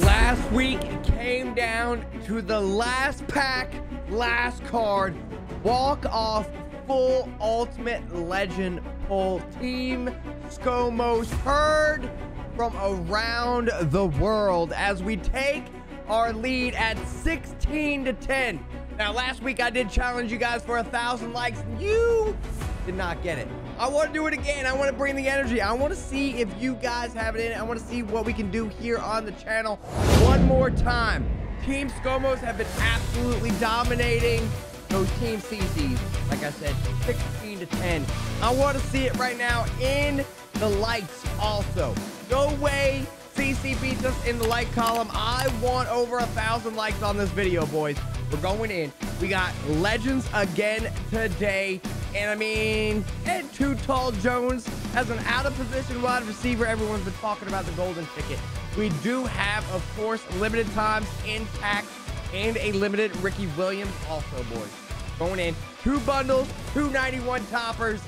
Last week, it came down to the last pack, last card, walk-off, full ultimate legend pull. Team Scomos heard from around the world as we take our lead at 16-10. Now, last week, I did challenge you guys for 1,000 likes. You did not get it. I want to do it again. I want to bring the energy. I want to see if you guys have it in it. I want to see what we can do here on the channel one more time. Team Scomos have been absolutely dominating those Team CCs. Like I said, 16-10. I want to see it right now in the likes also. No way CC beats us in the like column. I want over 1,000 likes on this video, boys. We're going in. We got legends again today. And I mean, Ed Too Tall Jones as an out-of-position wide receiver. Everyone's been talking about the golden ticket. We do have, of course, limited times intact and a limited Ricky Williams also, boys. Going in. Two bundles, 291 toppers.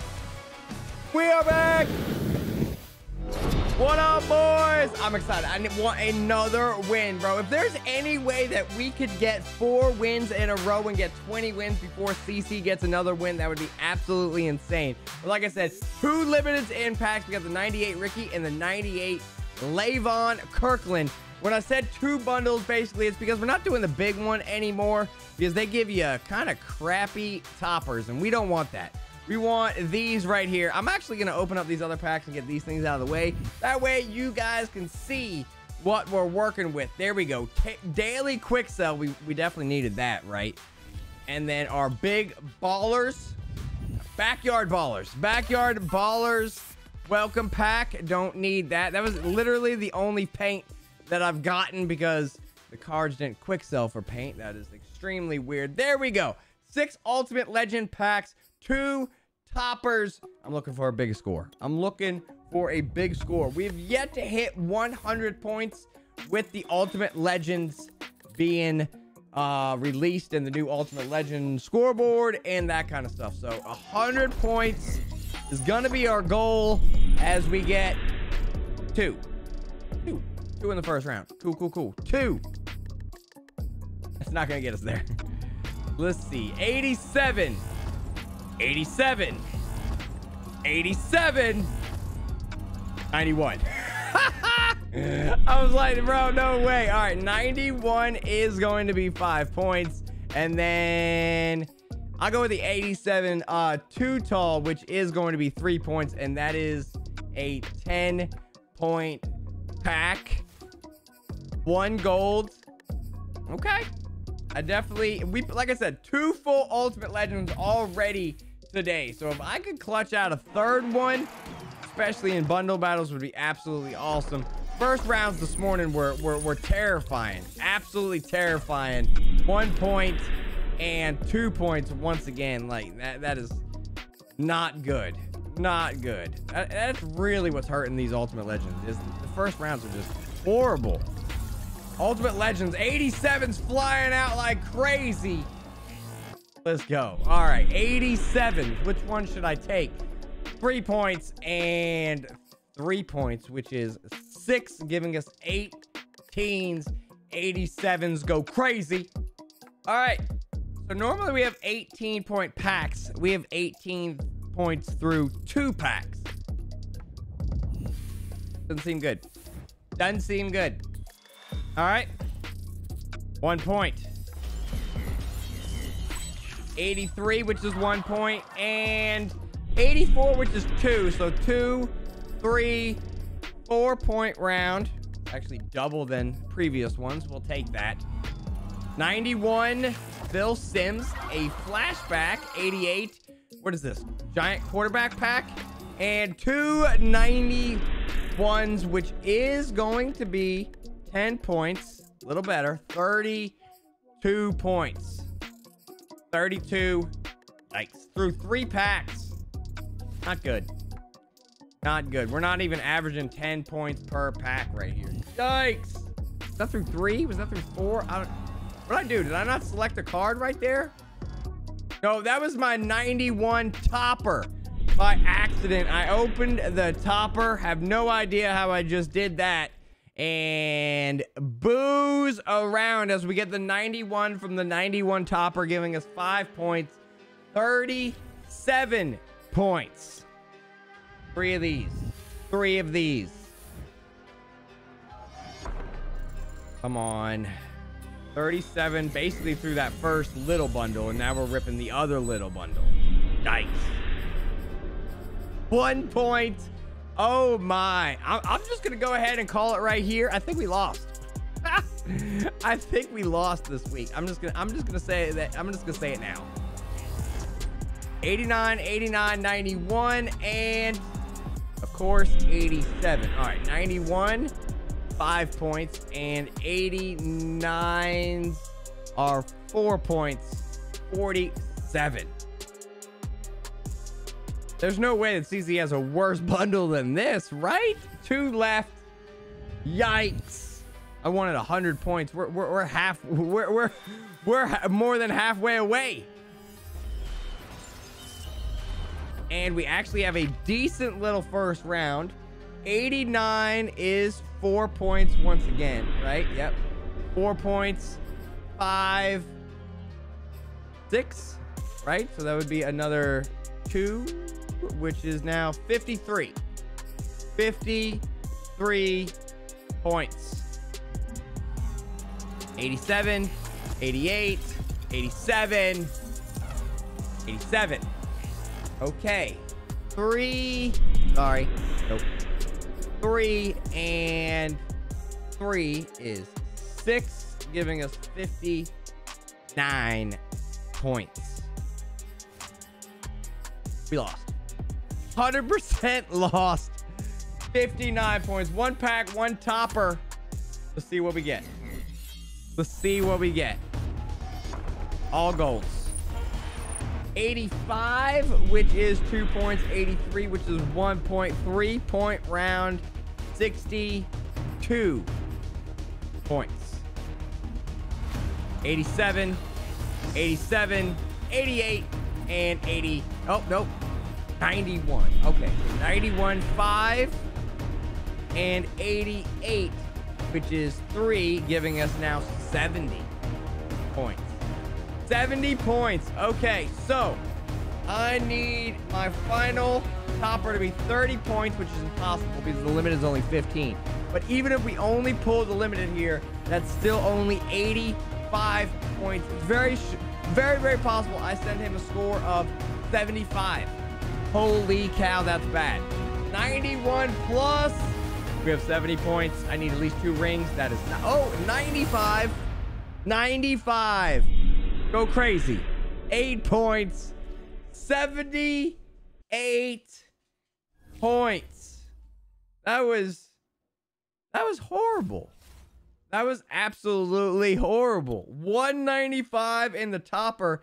We are back. What up, boys? I'm excited. I want another win, bro. If there's any way that we could get 4 wins in a row and get 20 wins before CC gets another win, that would be absolutely insane. But like I said, 2 limited impacts. We got the 98 Ricky and the 98 Levon Kirkland. When I said 2 bundles, basically, it's because we're not doing the big one anymore because they give you kind of crappy toppers, and we don't want that. We want these right here. I'm actually going to open up these other packs and get these things out of the way. That way you guys can see what we're working with. There we go. Daily quick sell. We definitely needed that, right? And then our big ballers. Backyard ballers. Backyard ballers. Welcome pack. Don't need that. That was literally the only paint that I've gotten because the cards didn't quick sell for paint. That is extremely weird. There we go. 6 ultimate legend packs. 2 toppers. I'm looking for a big score. I'm looking for a big score. We've yet to hit 100 points with the Ultimate Legends being released in the new Ultimate Legend scoreboard and that kind of stuff. So 100 points is going to be our goal as we get two in the first round. Cool. 2. That's not going to get us there. Let's see. 87. 87, 87, 91. I was like, bro, no way. All right, 91 is going to be 5 points. And then I'll go with the 87 Too Tall, which is going to be 3 points. And that is a 10-point pack. 1 gold. Okay. I definitely, like I said, 2 full Ultimate Legends already today. So if I could clutch out a 3rd one, especially in bundle battles, would be absolutely awesome. First rounds this morning were terrifying, absolutely terrifying. 1 point and 2 points once again. Like that is not good, not good. That's really what's hurting these Ultimate Legends. Is the first rounds are just horrible. Ultimate Legends, 87's flying out like crazy. Let's go. All right, 87. Which one should I take? 3 points and 3 points, which is 6, giving us 18s. 87s go crazy. All right. So normally we have 18-point packs. We have 18 points through 2 packs. Doesn't seem good. Doesn't seem good. All right, 1 point, 83, which is 1 point, and 84, which is 2. So 2, 3, 4 point round. Actually double than previous ones. We'll take that. 91, Phil Sims, a flashback. 88, what is this? Giant quarterback pack. And 2 91s, which is going to be 10 points, a little better. 32 points. 32. Yikes. Through 3 packs. Not good. Not good. We're not even averaging 10 points per pack right here. Yikes. Was that through 3? Was that through 4? I don't. What did I do? Did I not select a card right there? No, that was my 91 topper. By accident, I opened the topper. Have no idea how I just did that. and boos around as we get the 91 from the 91 topper, giving us 5 points, 37 points. Three of these. Come on. 37 basically through that first little bundle, and now we're ripping the other little bundle. Nice. 1 point. Oh my. I'm just gonna go ahead and call it right here. I think we lost. I think we lost this week. I'm just gonna say it now. 89, 89, 91, and of course 87. All right, 91, 5 points, and 89s are 4 points, 47. There's no way that CC has a worse bundle than this, right? 2 left. Yikes. I wanted 100 points. We're more than halfway away. And we actually have a decent little first round. 89 is 4 points once again, right? Yep. 4 points, 5, 6, right? So that would be another 2, which is now 53. 53 points. 87, 88, 87, 87. Okay, 3 and 3 is 6, giving us 59 points. We lost. 100% lost. 59 points. 1 pack, 1 topper. Let's see what we get. Let's see what we get. All golds. 85, which is 2 points, 83, which is 1 point, 3 point round, 62 points. 87, 87, 88, and 80. Oh, nope. 91. Okay. 91, 5, and 88, which is 3, giving us now 70 points. 70 points. Okay, so I need my final topper to be 30 points, which is impossible because the limit is only 15. But even if we only pull the limit in here, that's still only 85 points. Very, very, very possible I send him a score of 75. Holy cow, that's bad. 91 plus. We have 70 points. I need at least 2 rings. That is not. Oh, 95. 95. Go crazy. 8 points. 78 points. That was horrible. That was absolutely horrible. 195 in the topper.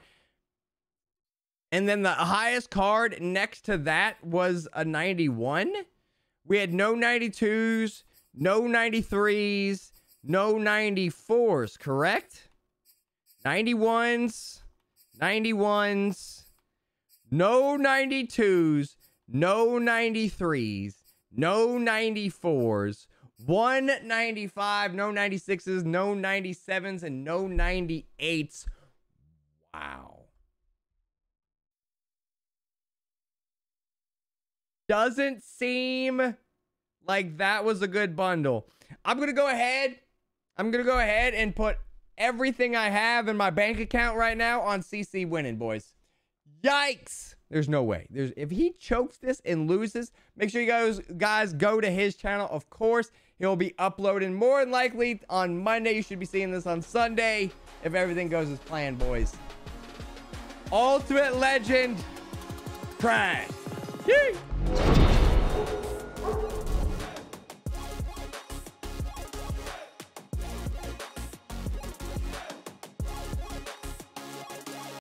And then the highest card next to that was a 91. We had no 92s, no 93s, no 94s, correct? 91s, no 92s, no 93s, no 94s, 195, no 96s, no 97s, and no 98s. Wow. Doesn't seem like that was a good bundle. I'm going to go ahead and put everything I have in my bank account right now on CC winning, boys. Yikes. There's no way. If he chokes this and loses, make sure you guys go to his channel. Of course, he'll be uploading more than likely on Monday. You should be seeing this on Sunday if everything goes as planned, boys. Ultimate Legend Crash. Yee!